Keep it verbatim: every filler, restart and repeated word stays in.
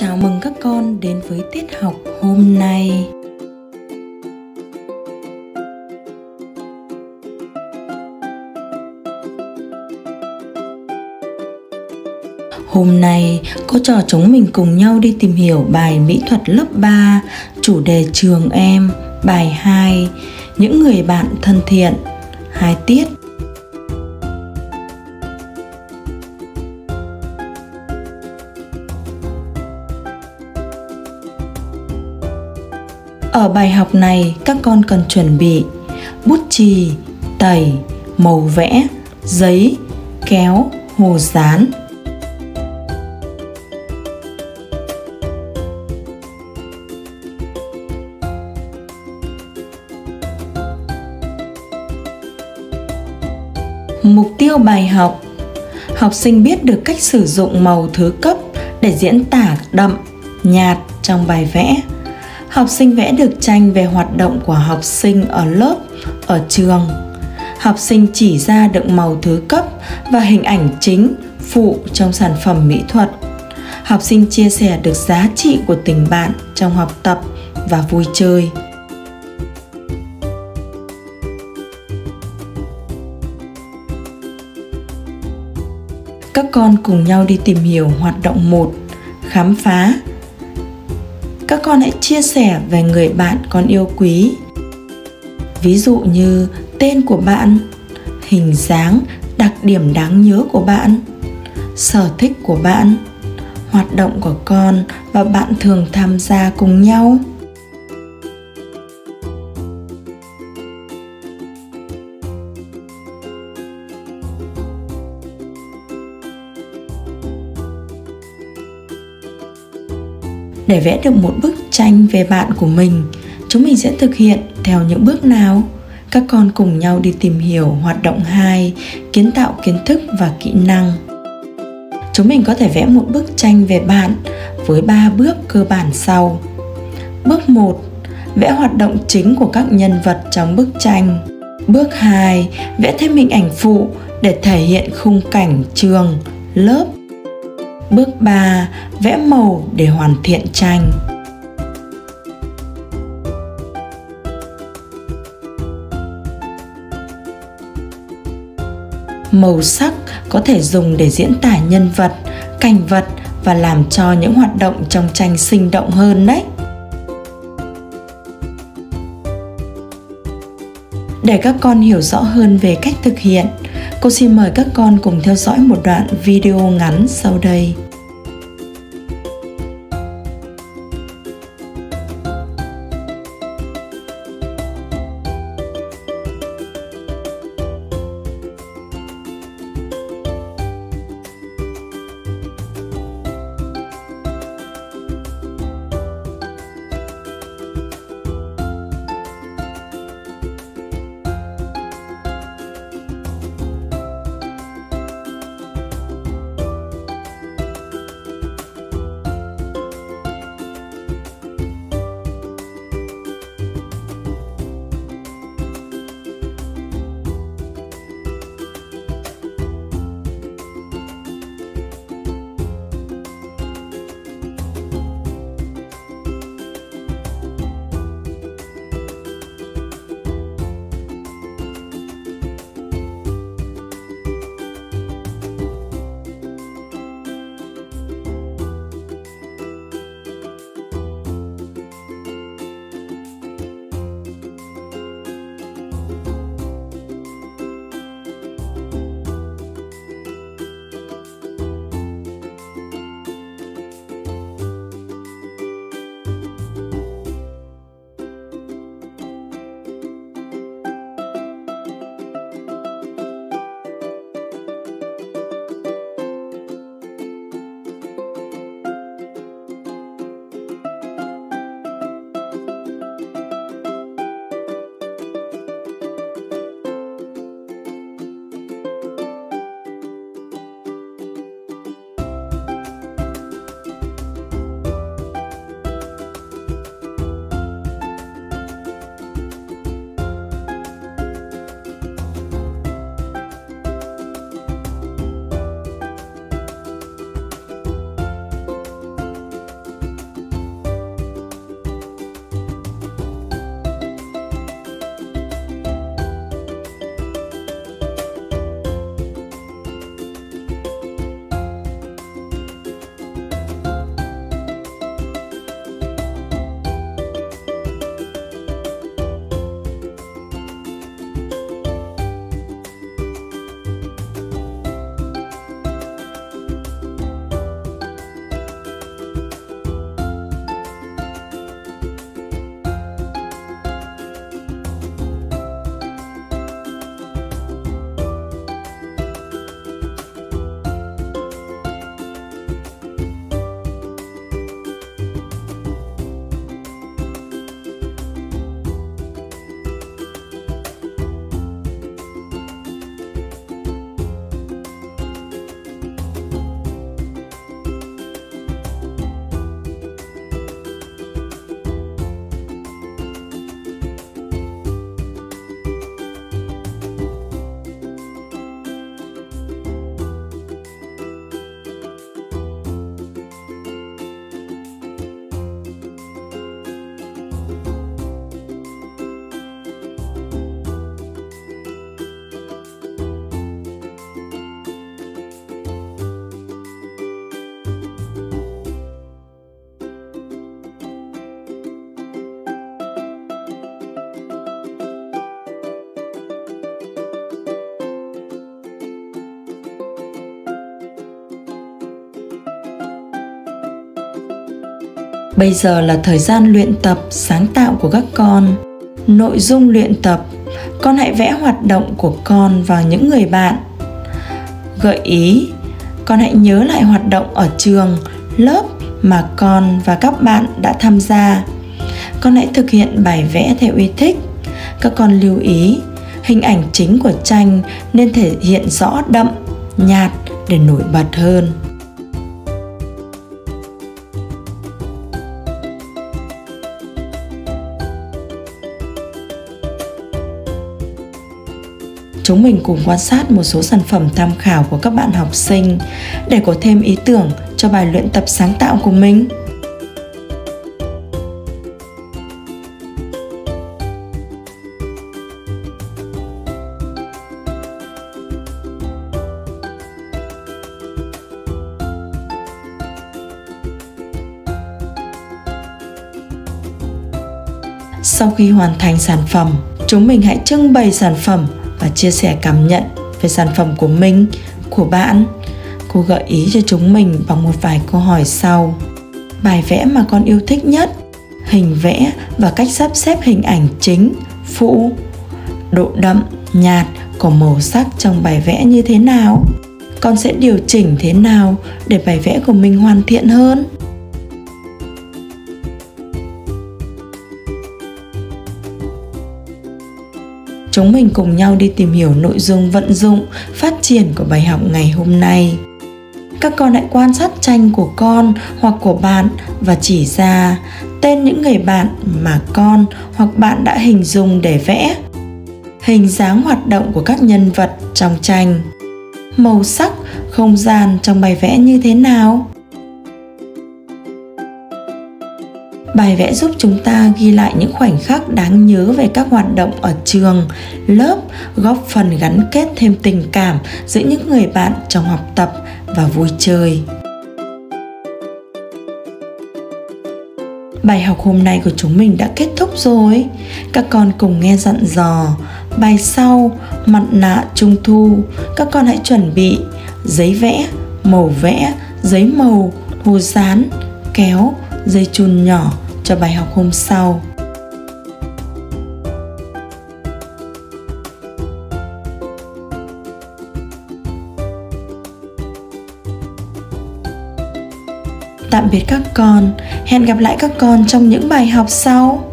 Chào mừng các con đến với tiết học hôm nay. Hôm nay, cô trò chúng mình cùng nhau đi tìm hiểu bài mỹ thuật lớp ba, chủ đề trường em, bài hai, những người bạn thân thiện, hai tiết. Ở bài học này, các con cần chuẩn bị bút chì, tẩy, màu vẽ, giấy, kéo, hồ dán. Mục tiêu bài học: học sinh biết được cách sử dụng màu thứ cấp để diễn tả đậm, nhạt trong bài vẽ. Học sinh vẽ được tranh về hoạt động của học sinh ở lớp, ở trường. Học sinh chỉ ra được màu thứ cấp và hình ảnh chính, phụ trong sản phẩm mỹ thuật. Học sinh chia sẻ được giá trị của tình bạn trong học tập và vui chơi. Các con cùng nhau đi tìm hiểu hoạt động một, khám phá. Các con hãy chia sẻ về người bạn con yêu quý. Ví dụ như tên của bạn, hình dáng, đặc điểm đáng nhớ của bạn, sở thích của bạn, hoạt động của con và bạn thường tham gia cùng nhau. Để vẽ được một bức tranh về bạn của mình, chúng mình sẽ thực hiện theo những bước nào? Các con cùng nhau đi tìm hiểu hoạt động hai, kiến tạo kiến thức và kỹ năng. Chúng mình có thể vẽ một bức tranh về bạn với ba bước cơ bản sau. Bước một. Vẽ hoạt động chính của các nhân vật trong bức tranh. Bước hai. Vẽ thêm hình ảnh phụ để thể hiện khung cảnh trường, lớp. Bước ba. Vẽ màu để hoàn thiện tranh. Màu sắc có thể dùng để diễn tả nhân vật, cảnh vật và làm cho những hoạt động trong tranh sinh động hơn đấy. Để các con hiểu rõ hơn về cách thực hiện, cô xin mời các con cùng theo dõi một đoạn video ngắn sau đây. Bây giờ là thời gian luyện tập sáng tạo của các con. Nội dung luyện tập, con hãy vẽ hoạt động của con vào những người bạn. Gợi ý, con hãy nhớ lại hoạt động ở trường, lớp mà con và các bạn đã tham gia. Con hãy thực hiện bài vẽ theo ý thích. Các con lưu ý, hình ảnh chính của tranh nên thể hiện rõ đậm, nhạt để nổi bật hơn. Chúng mình cùng quan sát một số sản phẩm tham khảo của các bạn học sinh để có thêm ý tưởng cho bài luyện tập sáng tạo của mình. Sau khi hoàn thành sản phẩm, chúng mình hãy trưng bày sản phẩm và chia sẻ cảm nhận về sản phẩm của mình, của bạn. Cô gợi ý cho chúng mình bằng một vài câu hỏi sau. Bài vẽ mà con yêu thích nhất, hình vẽ và cách sắp xếp hình ảnh chính, phụ, độ đậm, nhạt của màu sắc trong bài vẽ như thế nào? Con sẽ điều chỉnh thế nào để bài vẽ của mình hoàn thiện hơn? Chúng mình cùng nhau đi tìm hiểu nội dung vận dụng, phát triển của bài học ngày hôm nay. Các con hãy quan sát tranh của con hoặc của bạn và chỉ ra tên những người bạn mà con hoặc bạn đã hình dung để vẽ, hình dáng hoạt động của các nhân vật trong tranh, màu sắc, không gian trong bài vẽ như thế nào. Bài vẽ giúp chúng ta ghi lại những khoảnh khắc đáng nhớ về các hoạt động ở trường, lớp, góp phần gắn kết thêm tình cảm giữa những người bạn trong học tập và vui chơi. Bài học hôm nay của chúng mình đã kết thúc rồi. Các con cùng nghe dặn dò. Bài sau, mặt nạ trung thu, các con hãy chuẩn bị giấy vẽ, màu vẽ, giấy màu, hồ dán, kéo, dây chun nhỏ cho bài học hôm sau. Tạm biệt các con, hẹn gặp lại các con trong những bài học sau.